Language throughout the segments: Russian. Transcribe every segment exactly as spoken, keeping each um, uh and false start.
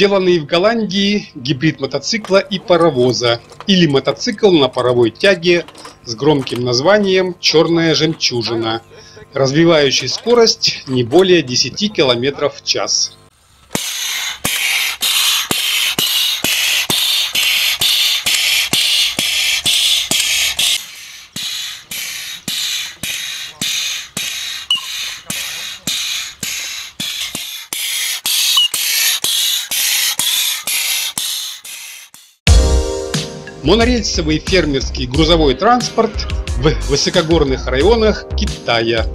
Сделанный в Голландии гибрид мотоцикла и паровоза, или мотоцикл на паровой тяге с громким названием «Черная жемчужина», развивающий скорость не более десяти километров в час. Монорельсовый фермерский грузовой транспорт в высокогорных районах Китая.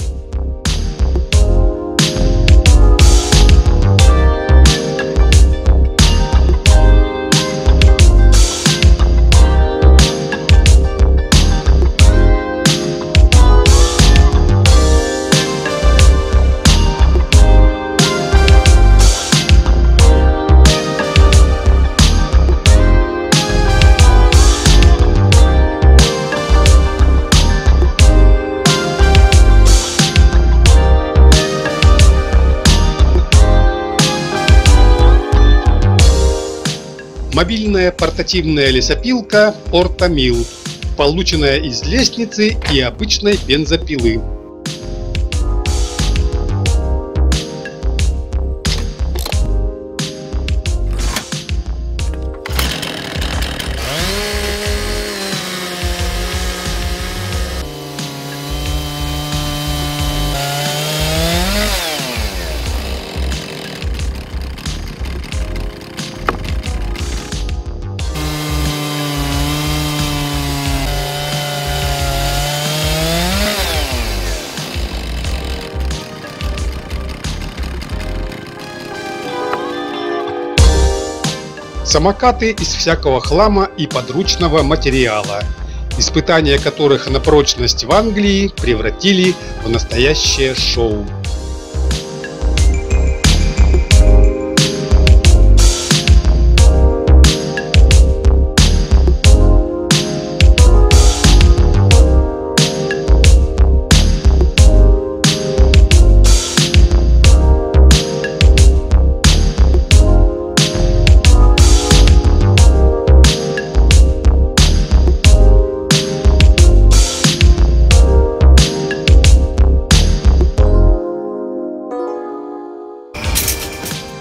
Мобильная портативная лесопилка PortaMill, полученная из лестницы и обычной бензопилы. Самокаты из всякого хлама и подручного материала, испытания которых на прочность в Англии превратили в настоящее шоу.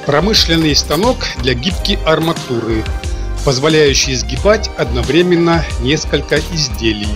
Промышленный станок для гибки арматуры, позволяющий сгибать одновременно несколько изделий.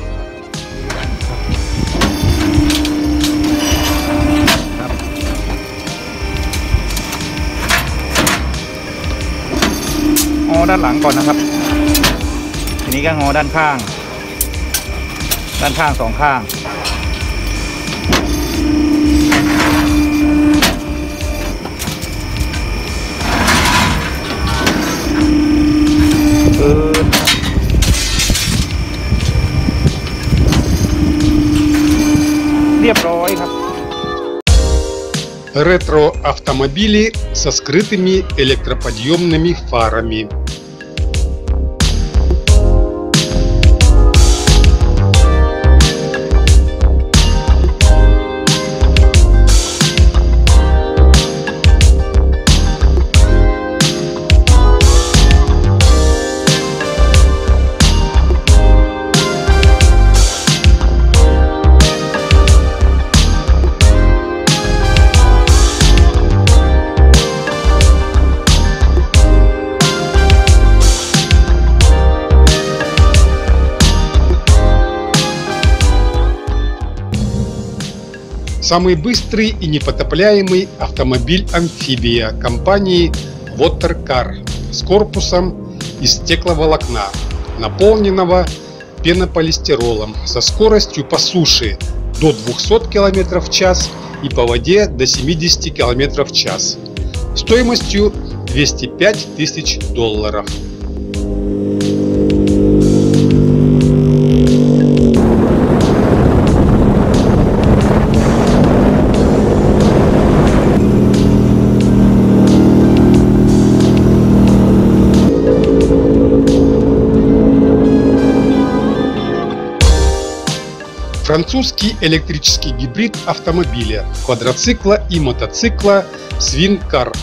Ретро-автомобили со скрытыми электроподъемными фарами. Самый быстрый и непотопляемый автомобиль-амфибия компании WaterCar с корпусом из стекловолокна, наполненного пенополистиролом со скоростью по суше до двухсот километров в час и по воде до семидесяти километров в час, стоимостью двести пять тысяч долларов. Французский электрический гибрид автомобиля, квадроцикла и мотоцикла Swincar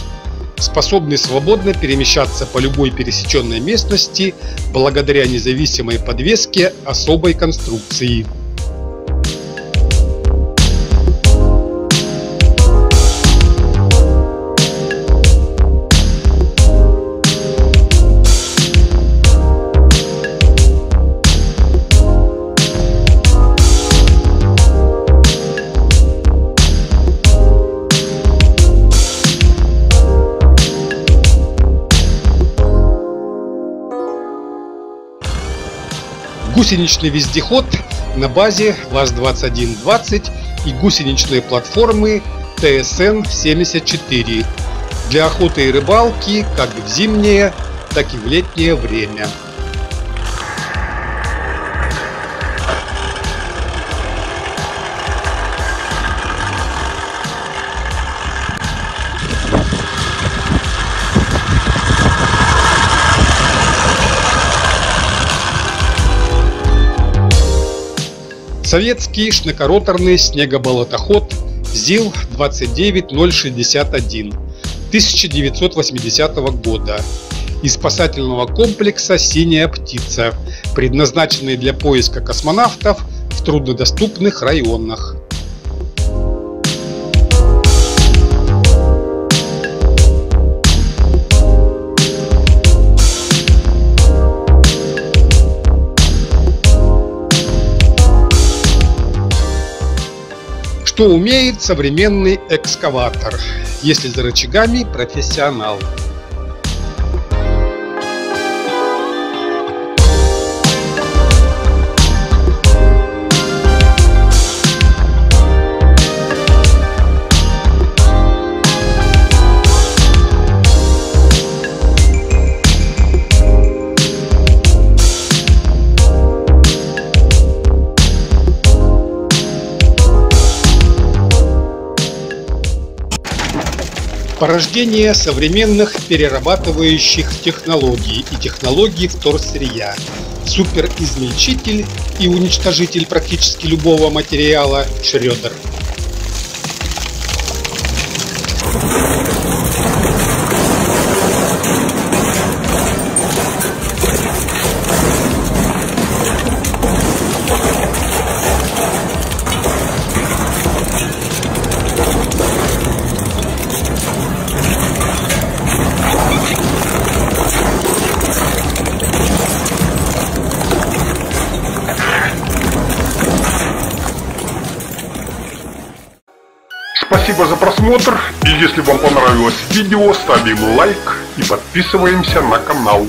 с способный свободно перемещаться по любой пересеченной местности благодаря независимой подвеске особой конструкции. Гусеничный вездеход на базе ВАЗ двадцать один двадцать и гусеничные платформы Т С Н семьдесят четыре для охоты и рыбалки как в зимнее, так и в летнее время. Советский шнекороторный снегоболотоход ЗИЛ двадцать девять ноль шестьдесят один тысяча девятьсот восьмидесятого года из спасательного комплекса «Синяя птица», предназначенный для поиска космонавтов в труднодоступных районах. Что умеет современный экскаватор, если за рычагами профессионал? Порождение современных перерабатывающих технологий и технологий вторсырья, суперизмельчитель и уничтожитель практически любого материала Шрёдер. Спасибо за просмотр, и если вам понравилось видео, ставим лайк и подписываемся на канал.